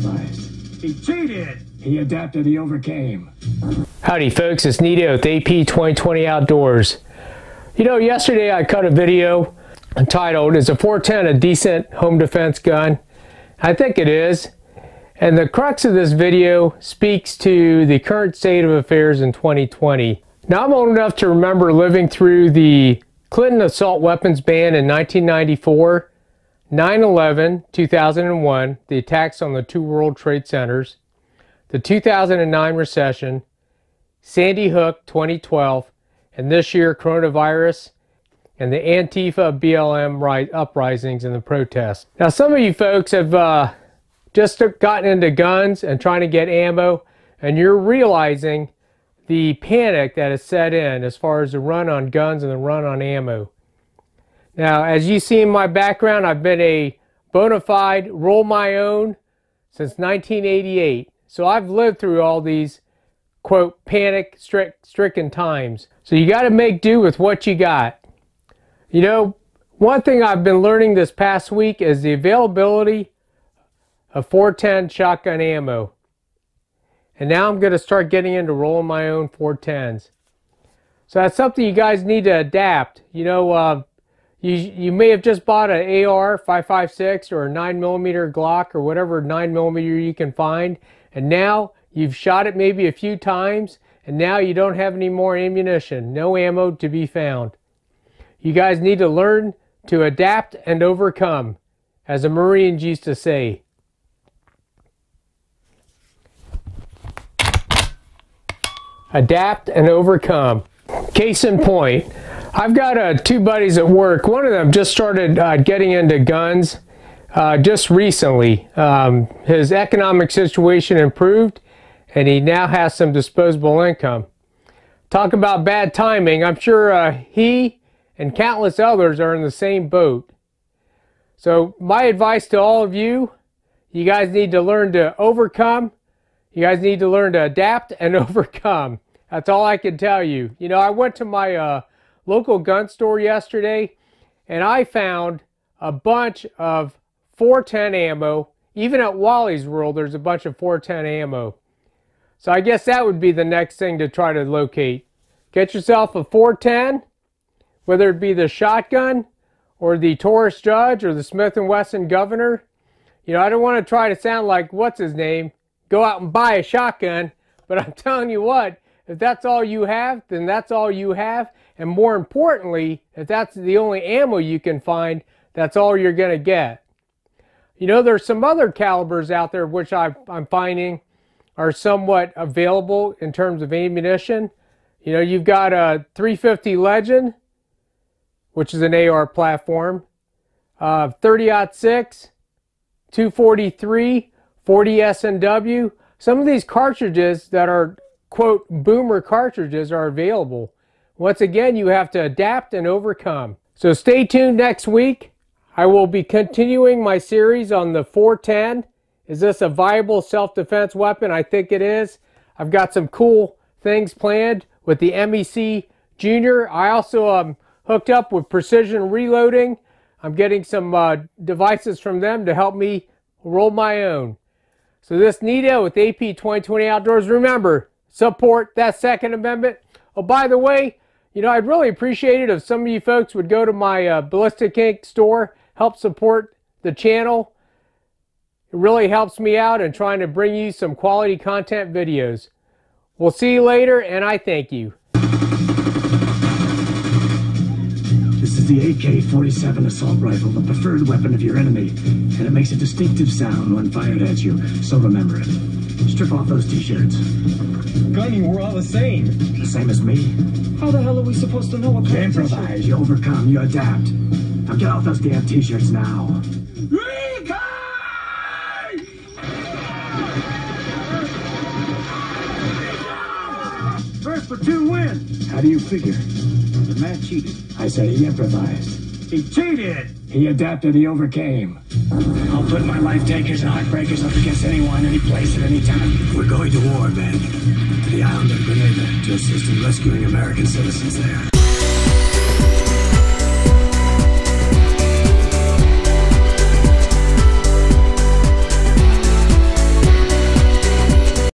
sacrificed. He cheated. He adapted. He overcame. Howdy folks, it's Nito with AP 2020 Outdoors. You know, yesterday I cut a video entitled, Is a 410 a decent home defense gun? I think it is. And the crux of this video speaks to the current state of affairs in 2020. Now, I'm old enough to remember living through the Clinton assault weapons ban in 1994, 9/11, 2001, the attacks on the two World Trade Centers, the 2009 recession, Sandy Hook 2012, and this year coronavirus and the Antifa BLM uprisings and the protests. Now, some of you folks have just gotten into guns and trying to get ammo, and you're realizing the panic that has set in as far as the run on guns and the run on ammo. Now, as you see in my background, I've been a bona fide roll my own since 1988. So I've lived through all these, quote, panic-stricken times. So you got to make do with what you got. You know, one thing I've been learning this past week is the availability of 410 shotgun ammo. And now I'm going to start getting into rolling my own 410s. So that's something you guys need to adapt. You know, you may have just bought an AR 556 or a 9mm Glock or whatever 9mm you can find, and now you've shot it maybe a few times, and now you don't have any more ammunition, no ammo to be found. You guys need to learn to adapt and overcome, as the Marines used to say. Adapt and overcome. Case in point, I've got two buddies at work. One of them just started getting into guns just recently. His economic situation improved, and he now has some disposable income. Talk about bad timing. I'm sure he and countless others are in the same boat. So my advice to all of you, you guys need to learn to overcome. You guys need to learn to adapt and overcome. That's all I can tell you. You know, I went to my local gun store yesterday, and I found a bunch of 410 ammo. Even at Wally's World, there's a bunch of 410 ammo. So I guess that would be the next thing to try to locate. Get yourself a 410, whether it be the shotgun or the Taurus Judge or the Smith and Wesson Governor. You know, I don't want to try to sound like what's his name, go out and buy a shotgun, but I'm telling you what, if that's all you have, then that's all you have. And more importantly, if that's the only ammo you can find, that's all you're gonna get. You know, there's some other calibers out there which I'm finding are somewhat available in terms of ammunition. You know, you've got a 350 Legend, which is an AR platform, 30-06, 243, 40 SNW, some of these cartridges that are, quote, boomer cartridges are available. Once again, you have to adapt and overcome. So stay tuned next week. I will be continuing my series on the 410. Is this a viable self-defense weapon? I think it is. I've got some cool things planned with the MEC Junior. I also am hooked up with Precision Reloading. I'm getting some devices from them to help me roll my own. So this Nito with AP 2020 Outdoors. Remember, support that Second Amendment. Oh, by the way, you know, I'd really appreciate it if some of you folks would go to my Ballistic Ink store, help support the channel. It really helps me out in trying to bring you some quality content videos. We'll see you later, and I thank you. This is the AK-47 assault rifle, the preferred weapon of your enemy, and it makes a distinctive sound when fired at you, so remember it. Strip off those t-shirts. Gunning, we're all the same. The same as me? How the hell are we supposed to know what kind of t-shirt? You improvise, you overcome, you adapt. Now get off those damn t-shirts now. First for two wins. How do you figure? The man cheated. I said he improvised. He cheated. He adapted. He overcame. I'll put my life takers and heartbreakers up against anyone, any place, at any time. We're going to war, Ben. To the island of Grenada to assist in rescuing American citizens there.